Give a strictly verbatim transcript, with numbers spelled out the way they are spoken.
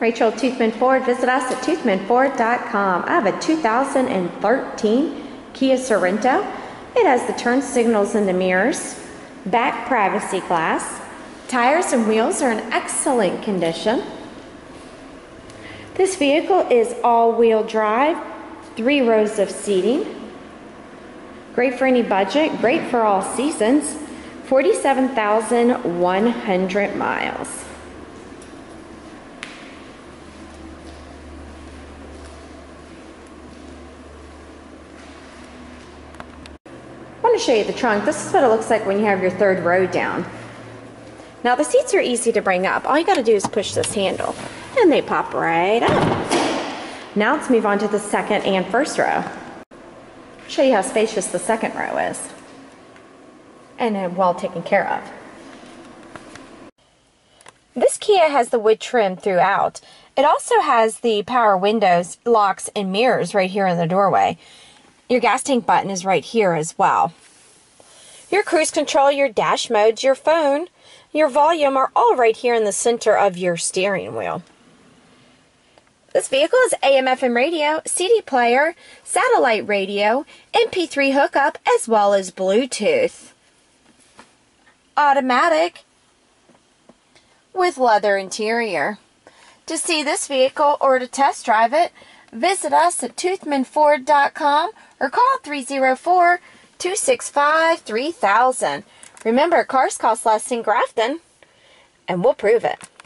Rachel Toothman Ford. Visit us at toothman ford dot com. I have a two thousand thirteen Kia Sorento. It has the turn signals in the mirrors, back privacy glass. Tires and wheels are in excellent condition. This vehicle is all-wheel drive, three rows of seating. Great for any budget, great for all seasons. forty-seven thousand one hundred miles. I want to show you the trunk. This is what it looks like when you have your third row down. Now the seats are easy to bring up. All you got to do is push this handle and they pop right up. Now let's move on to the second and first row. I'll show you how spacious the second row is and well taken care of. This Kia has the wood trim throughout. It also has the power windows, locks, and mirrors right here in the doorway. Your gas tank button is right here as well. Your cruise control, your dash modes, your phone, your volume are all right here in the center of your steering wheel. This vehicle is A M F M radio, C D player, satellite radio, M P three hookup, as well as Bluetooth. Automatic with leather interior. To see this vehicle or to test drive it, visit us at toothman ford dot com or call three oh four, two six five, three thousand. Remember, cars cost less in Grafton, and we'll prove it.